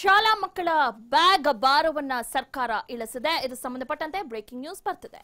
ಶಾಲಾ ಮಕ್ಕಳ ಬ್ಯಾಗ್ ಭಾರವನ್ನ ಸರ್ಕಾರ ಇಳಿಸಿದೆ. ಇದು ಸಂಬಂಧಪಟ್ಟಂತೆ ಬ್ರೇಕಿಂಗ್ ನ್ಯೂಸ್ ಬರ್ತಿದೆ.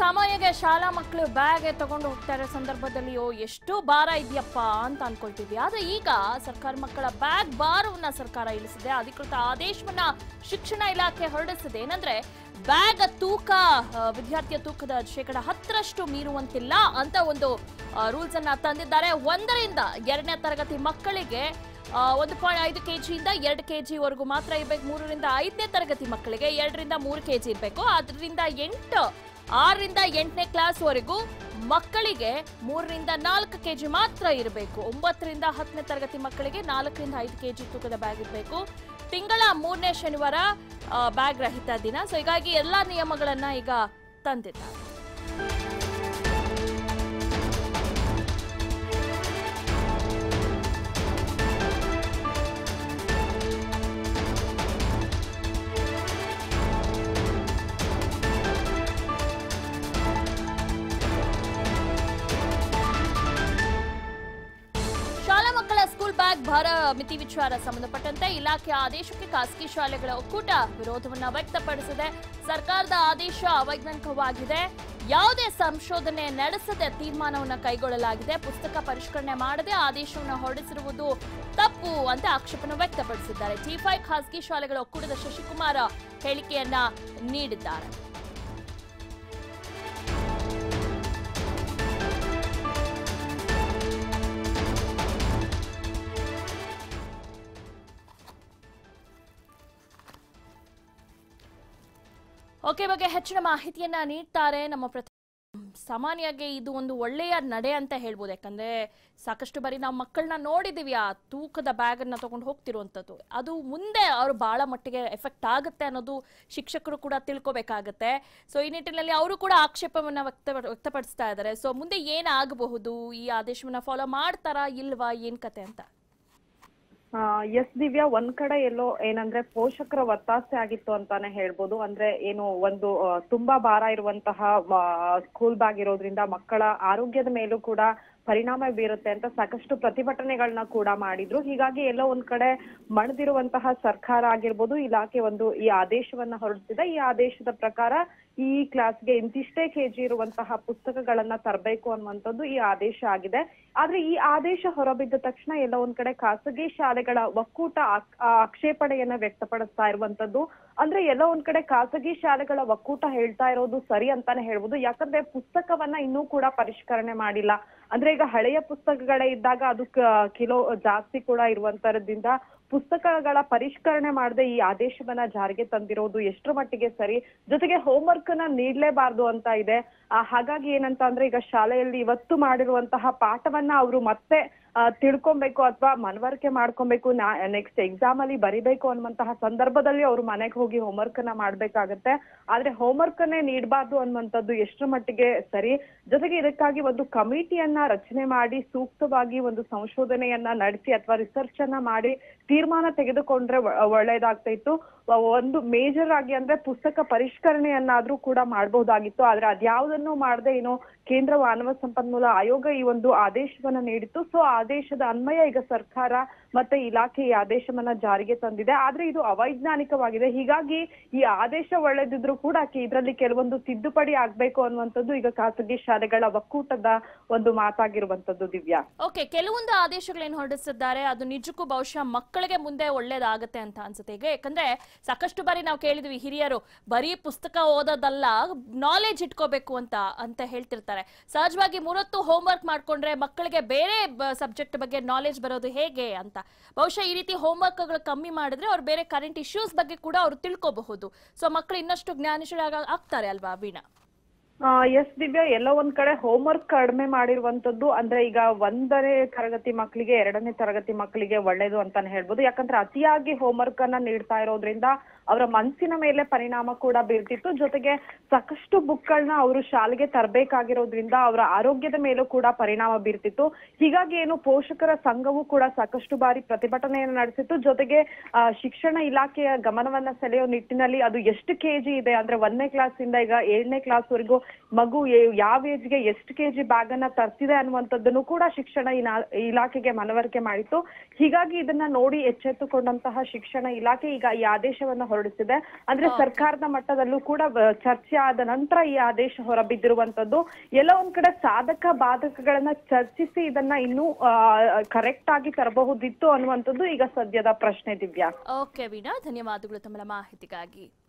ಸಾಮಾನ್ಯವಾಗಿ ಶಾಲಾ ಮಕ್ಕಳು ಬ್ಯಾಗ್ ತಗೊಂಡು ಹೋಗ್ತಾರೆ ಸಂದರ್ಭದಲ್ಲಿಯೋ ಎಷ್ಟು ಭಾರ ಇದೆಯಪ್ಪ ಅಂತ ಅನ್ಕೊಳ್ತಿದ್ವಿ. ಆದ್ರೆ ಈಗ ಸರ್ಕಾರ ಮಕ್ಕಳ ಬ್ಯಾಗ್ ಭಾರವನ್ನ ಸರ್ಕಾರ ಇಳಿಸಿದೆ. ಅಧಿಕೃತ ಆದೇಶವನ್ನ ಶಿಕ್ಷಣ ಇಲಾಖೆ ಹೊರಡಿಸಿದೆ. ಏನಂದ್ರೆ ಬ್ಯಾಗ್ ತೂಕ ವಿದ್ಯಾರ್ಥಿಯ ತೂಕದ 10% ಮೀರುವಂತಿಲ್ಲ ಅಂತ ಒಂದು ರೂಲ್ಸ್ ಅನ್ನ ತಂದಿದ್ದಾರೆ. 1ರಿಂದ 2ನೇ ತರಗತಿ ಮಕ್ಕಳಿಗೆ 1.5 kg ಇಂದ 2 kg ವರೆಗೂ ಮಾತ್ರ ಇರ್ಬೇಕು. 3ರಿಂದ 5ನೇ ತರಗತಿ ಮಕ್ಕಳಿಗೆ 2ರಿಂದ 3 kg ಇರಬೇಕು. ಅದರಿಂದ 6ರಿಂದ 8ನೇ ಕ್ಲಾಸ್ ವರೆಗೂ ಮಕ್ಕಳಿಗೆ 3ರಿಂದ 4 kg ಮಾತ್ರ ಇರಬೇಕು. 9ರಿಂದ 10ನೇ ತರಗತಿ ಮಕ್ಕಳಿಗೆ 4ರಿಂದ 5 kg ತೂಕದ ಬ್ಯಾಗ್ ಇರಬೇಕು. ತಿಂಗಳ 3ನೇ ಶನಿವಾರ ಬ್ಯಾಗ್ ರಹಿತ ದಿನ. ಸೊ ಹೀಗಾಗಿ ಎಲ್ಲಾ ನಿಯಮಗಳನ್ನ ಈಗ ತಂದಿದ್ದಾರೆ. ಭಾರ ಮಿತಿ ವಿಚಾರ ಸಂಬಂಧಪಟ್ಟಂತೆ ಇಲಾಖೆಯ ಆದೇಶಕ್ಕೆ ಖಾಸಗಿ ಶಾಲೆಗಳ ಒಕ್ಕೂಟ ವಿರೋಧವನ್ನು ವ್ಯಕ್ತಪಡಿಸಿದೆ. ಸರ್ಕಾರದ ಆದೇಶ ಅವೈಜ್ಞಾನಿಕವಾಗಿದೆ, ಯಾವುದೇ ಸಂಶೋಧನೆ ನಡೆಸದೆ ತೀರ್ಮಾನವನ್ನು ಕೈಗೊಳ್ಳಲಾಗಿದೆ, ಪುಸ್ತಕ ಪರಿಷ್ಕರಣೆ ಮಾಡದೆ ಆದೇಶವನ್ನು ಹೊರಡಿಸಿರುವುದು ತಪ್ಪು ಅಂತ ಆಕ್ಷೇಪಣೆ ವ್ಯಕ್ತಪಡಿಸಿದ್ದಾರೆ. ಟಿ5 ಖಾಸಗಿ ಶಾಲೆಗಳ ಒಕ್ಕೂಟದ ಶಶಿಕುಮಾರ್ ಹೇಳಿಕೆಯನ್ನ ನೀಡಿದ್ದಾರೆ. ಬಗ್ಗೆ ಹೆಚ್ಚಿನ ಮಾಹಿತಿಯನ್ನ ನೀಡ್ತಾರೆ ನಮ್ಮ ಸಾಮಾನ್ಯವಾಗಿ ಇದು ಒಂದು ಒಳ್ಳೆಯ ನಡೆ ಅಂತ ಹೇಳ್ಬೋದು. ಯಾಕಂದ್ರೆ ಸಾಕಷ್ಟು ಬಾರಿ ನಾವು ಮಕ್ಕಳನ್ನ ನೋಡಿದೀವಿ ಆ ತೂಕದ ಬ್ಯಾಗ್ ಅನ್ನ ತಗೊಂಡು ಹೋಗ್ತಿರುವಂತದ್ದು. ಅದು ಮುಂದೆ ಅವ್ರು ಬಹಳ ಮಟ್ಟಿಗೆ ಎಫೆಕ್ಟ್ ಆಗುತ್ತೆ ಅನ್ನೋದು ಶಿಕ್ಷಕರು ಕೂಡ ತಿಳ್ಕೊಬೇಕಾಗತ್ತೆ. ಸೊ ಈ ನಿಟ್ಟಿನಲ್ಲಿ ಅವರು ಕೂಡ ಆಕ್ಷೇಪವನ್ನ ವ್ಯಕ್ತಪಡಿಸ್ತಾ ಇದ್ದಾರೆ. ಸೊ ಮುಂದೆ ಏನಾಗಬಹುದು, ಈ ಆದೇಶವನ್ನ ಫಾಲೋ ಮಾಡ್ತಾರಾ ಇಲ್ವಾ, ಏನ್ ಕತೆ ಅಂತ? ಎಸ್ ದಿವ್ಯಾ, ಒಂದ್ ಕಡೆ ಎಲ್ಲೋ ಏನಂದ್ರೆ ಪೋಷಕರ ಒತ್ತಾಸೆ ಆಗಿತ್ತು ಅಂತಾನೆ ಹೇಳ್ಬೋದು. ಅಂದ್ರೆ ಏನು ಒಂದು ತುಂಬಾ ಭಾರ ಇರುವಂತಹ ಸ್ಕೂಲ್ ಬ್ಯಾಗ್ ಇರೋದ್ರಿಂದ ಮಕ್ಕಳ ಆರೋಗ್ಯದ ಮೇಲೂ ಕೂಡ ಪರಿಣಾಮ ಬೀರುತ್ತೆ ಅಂತ ಸಾಕಷ್ಟು ಪ್ರತಿಭಟನೆಗಳನ್ನ ಕೂಡ ಮಾಡಿದ್ರು. ಹೀಗಾಗಿ ಎಲ್ಲೋ ಒಂದ್ ಕಡೆ ಮಣಿದಿರುವಂತಹ ಸರ್ಕಾರ ಆಗಿರ್ಬೋದು ಇಲಾಖೆ ಒಂದು ಈ ಆದೇಶವನ್ನ ಹೊರಡಿಸಿದೆ. ಈ ಆದೇಶದ ಪ್ರಕಾರ ಈ ಕ್ಲಾಸ್ಗೆ ಇಂತಿಷ್ಟೇ kg ಇರುವಂತಹ ಪುಸ್ತಕಗಳನ್ನ ತರಬೇಕು ಅನ್ನುವಂಥದ್ದು ಈ ಆದೇಶ ಆಗಿದೆ. ಆದ್ರೆ ಈ ಆದೇಶ ಹೊರಬಿದ್ದ ತಕ್ಷಣ ಎಲ್ಲ ಒಂದ್ ಕಡೆ ಖಾಸಗಿ ಶಾಲೆಗಳ ಒಕ್ಕೂಟ ಆಕ್ಷೇಪಣೆಯನ್ನ ವ್ಯಕ್ತಪಡಿಸ್ತಾ ಇರುವಂತದ್ದು. ಅಂದ್ರೆ ಎಲ್ಲ ಒಂದ್ ಕಡೆ ಖಾಸಗಿ ಶಾಲೆಗಳ ಒಕ್ಕೂಟ ಹೇಳ್ತಾ ಇರೋದು ಸರಿ ಅಂತಾನೆ ಹೇಳ್ಬೋದು. ಯಾಕಂದ್ರೆ ಪುಸ್ತಕವನ್ನ ಇನ್ನೂ ಕೂಡ ಪರಿಷ್ಕರಣೆ ಮಾಡಿಲ್ಲ. ಅಂದ್ರೆ ಈಗ ಹಳೆಯ ಪುಸ್ತಕಗಳೇ ಇದ್ದಾಗ ಅದು ಕಿಲೋ ಜಾಸ್ತಿ ಕೂಡ ಇರುವಂತರದಿಂದ ಪುಸ್ತಕಗಳ ಪರಿಷ್ಕರಣೆ ಮಾಡದೆ ಈ ಆದೇಶವನ್ನ ಜಾರಿಗೆ ತಂದಿರೋದು ಎಷ್ಟರ ಮಟ್ಟಿಗೆ ಸರಿ? ಜೊತೆಗೆ ಹೋಮ್ವರ್ಕ್ ಅನ್ನ ನೀಡ್ಲೇಬಾರ್ದು ಅಂತ ಇದೆ. ಹಾಗಾಗಿ ಏನಂತ ಅಂದ್ರೆ ಈಗ ಶಾಲೆಯಲ್ಲಿ ಇವತ್ತು ಮಾಡಿರುವಂತಹ ಪಾಠವನ್ನ ಅವರು ಮತ್ತೆ ತಿಳ್ಕೊಬೇಕು ಅಥವಾ ಮನವರಿಕೆ ಮಾಡ್ಕೊಬೇಕು, ನೆಕ್ಸ್ಟ್ ಎಕ್ಸಾಮ್ ಅಲ್ಲಿ ಬರಿಬೇಕು ಅನ್ನುವಂತಹ ಸಂದರ್ಭದಲ್ಲಿ ಅವ್ರು ಮನೆಗೆ ಹೋಗಿ ಹೋಮ್ವರ್ಕ್ ಅನ್ನ ಮಾಡ್ಬೇಕಾಗತ್ತೆ. ಆದ್ರೆ ಹೋಮ್ವರ್ಕ್ ಅನ್ನೇ ನೀಡಬಾರ್ದು ಅನ್ನುವಂಥದ್ದು ಎಷ್ಟರ ಮಟ್ಟಿಗೆ ಸರಿ? ಜೊತೆಗೆ ಇದಕ್ಕಾಗಿ ಒಂದು ಕಮಿಟಿಯನ್ನ ರಚನೆ ಮಾಡಿ ಸೂಕ್ತವಾಗಿ ಒಂದು ಸಂಶೋಧನೆಯನ್ನ ನಡೆಸಿ ಅಥವಾ ರಿಸರ್ಚ್ ಅನ್ನ ಮಾಡಿ ತೀರ್ಮಾನ ತೆಗೆದುಕೊಂಡ್ರೆ ಒಳ್ಳೇದಾಗ್ತಾ ಇತ್ತು. ಒಂದು ಮೇಜರ್ ಆಗಿ ಅಂದ್ರೆ ಪುಸ್ತಕ ಪರಿಷ್ಕರಣೆಯನ್ನಾದ್ರೂ ಕೂಡ ಮಾಡಬಹುದಾಗಿತ್ತು. ಆದ್ರೆ ಅದ್ಯಾವುದನ್ನು ಮಾಡದೆ ಏನೋ ಕೇಂದ್ರ ಮಾನವ ಸಂಪನ್ಮೂಲ ಆಯೋಗ ಈ ಒಂದು ಆದೇಶವನ್ನ ನೀಡಿತ್ತು. ಸೊ ಆದೇಶದ ಅನ್ವಯ ಈಗ ಸರ್ಕಾರ ಮತ್ತೆ ಇಲಾಖೆ ಈ ಆದೇಶವನ್ನ ಜಾರಿಗೆ ತಂದಿದೆ. ಆದ್ರೆ ಇದು ಅವೈಜ್ಞಾನಿಕವಾಗಿದೆ. ಹೀಗಾಗಿ ಈ ಆದೇಶ ಒಳ್ಳೆದಿದ್ರು ಕೂಡ ಇದರಲ್ಲಿ ಕೆಲವೊಂದು ತಿದ್ದುಪಡಿ ಆಗ್ಬೇಕು ಅನ್ನುವಂಥದ್ದು ಈಗ ಖಾಸಗಿ ಶಾಲೆಗಳ ಒಕ್ಕೂಟದ ಒಂದು ಮಾತಾಗಿರುವಂತದ್ದು ದಿವ್ಯಾ. ಓಕೆ, ಕೆಲವೊಂದು ಆದೇಶಗಳೇನು ಹೊರಡಿಸಿದ್ದಾರೆ ಅದು ನಿಜಕ್ಕೂ ಬಹುಶಃ ಮಕ್ಕಳಿಗೆ ಮುಂದೆ ಒಳ್ಳೇದಾಗತ್ತೆ ಅಂತ ಅನ್ಸುತ್ತೆ. ಯಾಕಂದ್ರೆ ಸಾಕಷ್ಟು ಬಾರಿ ನಾವು ಕೇಳಿದ್ವಿ ಹಿರಿಯರು ಬರೀ ಪುಸ್ತಕ ಓದೋದಲ್ಲ ನಾಲೆಜ್ ಇಟ್ಕೋಬೇಕು ಅಂತ ಹೇಳ್ತಿರ್ತಾರೆ. ಸಹಜವಾಗಿ ಮೂರೊತ್ತು ಹೋಮ್ವರ್ಕ್ ಮಾಡ್ಕೊಂಡ್ರೆ ಮಕ್ಕಳಿಗೆ ಬೇರೆ ಸಬ್ಜೆಕ್ಟ್ ಬಗ್ಗೆ ನಾಲೆಜ್ ಬರೋದು ಹೇಗೆ ಅಂತ ಬಹುಶಃ ಈ ರೀತಿ ಹೋಮ್ವರ್ಕ್ಗಳು ಕಮ್ಮಿ ಮಾಡಿದ್ರೆ ಅವ್ರು ಬೇರೆ ಕರೆಂಟ್ ಇಶ್ಯೂಸ್ ಬಗ್ಗೆ ಕೂಡ ಅವ್ರು ತಿಳ್ಕೋಬಹುದು. ಸೊ ಮಕ್ಕಳು ಇನ್ನಷ್ಟು ಜ್ಞಾನಿಶೀಲ ಆಗ್ತಾರೆ ಅಲ್ವಾ Veena? Yes, Divya, yellow one kade homework kadme ಮಾಡಿರುವಂತದ್ದು ಅಂದ್ರೆ ಈಗ ಒಂದನೇ ತರಗತಿ ಮಕ್ಕಳಿಗೆ ಎರಡನೇ ತರಗತಿ ಮಕ್ಕಳಿಗೆ ಒಳ್ಳೆಯದು ಅಂತಾನೆ ಹೇಳಬಹುದು ಯಾಕಂದ್ರೆ ಅತಿಯಾಗಿ homework ಅನ್ನು ನೀಡ್ತಾ ಇರೋದ್ರಿಂದ ಅವರ ಮನಸ್ಸಿನ ಮೇಲೆ ಪರಿಣಾಮ ಕೂಡ ಬೀಳ್ತಿತ್ತು ಜೊತೆಗೆ ಸಾಕಷ್ಟು ಬುಕ್ ಗಳನ್ನು ಅವರು ಶಾಲೆಗೆ ತರಬೇಕಾಗಿರೋದ್ರಿಂದ ಅವರ ಆರೋಗ್ಯದ ಮೇಲೂ ಕೂಡ ಪರಿಣಾಮ ಬೀರ್ತಿತ್ತು ಹೀಗಾಗಿ ಏನು ಪೋಷಕರ ಸಂಘವು ಕೂಡ ಸಾಕಷ್ಟು ಬಾರಿ ಪ್ರತಿಭಟನೆಯನ್ನು ನಡೆಸಿತ್ತು ಜೊತೆಗೆ ಶಿಕ್ಷಣ ಇಲಾಖೆಯ ಗಮನವನ್ನ ಸೆಳೆಯೋ ನಿಟ್ಟಿನಲ್ಲಿ ಅದು ಎಷ್ಟು ಕೆಜಿ ಇದೆ ಅಂದ್ರೆ 1ನೇ ಕ್ಲಾಸ್ ಇಂದ ಈಗ 7ನೇ ಕ್ಲಾಸ್ ವರೆಗೂ ಮಗು ಯಾವ ಏಜ್ ಗೆ ಎಷ್ಟು ಕೆಜಿ ಬ್ಯಾಗ್ ಅನ್ನು ತರ್ತಿದೆ ಅನ್ನುವಂತದ್ದನ್ನು ಕೂಡ ಶಿಕ್ಷಣ ಇಲಾಖೆಗೆ ಮನವರಿಕೆ ಮಾಡಿತ್ತು ಹೀಗಾಗಿ ಇದನ್ನ ನೋಡಿ ಎಚ್ಚೆತ್ತುಕೊಂಡಂತಹ ಶಿಕ್ಷಣ ಇಲಾಖೆ ಈಗ ಈ ಆದೇಶವನ್ನು ಹೊರಡಿಸಿದೆ ಅಂದ್ರೆ ಸರ್ಕಾರದ ಮಟ್ಟದಲ್ಲೂ ಕೂಡ ಚರ್ಚೆ ಆದ ನಂತರ ಈ ಆದೇಶ ಹೊರಬಿದ್ದಿರುವಂತದ್ದು ಎಲ್ಲ ಒಂದ್ ಕಡೆ ಸಾಧಕ ಬಾಧಕಗಳನ್ನ ಚರ್ಚಿಸಿ ಇದನ್ನ ಇನ್ನೂ ಕರೆಕ್ಟ್ ಆಗಿ ತರಬಹುದಿತ್ತು ಅನ್ನುವಂಥದ್ದು ಈಗ ಸದ್ಯದ ಪ್ರಶ್ನೆ ದಿವ್ಯಾ. ಓಕೆ ವೀಣಾ, ಧನ್ಯವಾದಗಳು ತಮ್ಮ ಮಾಹಿತಿಗಾಗಿ.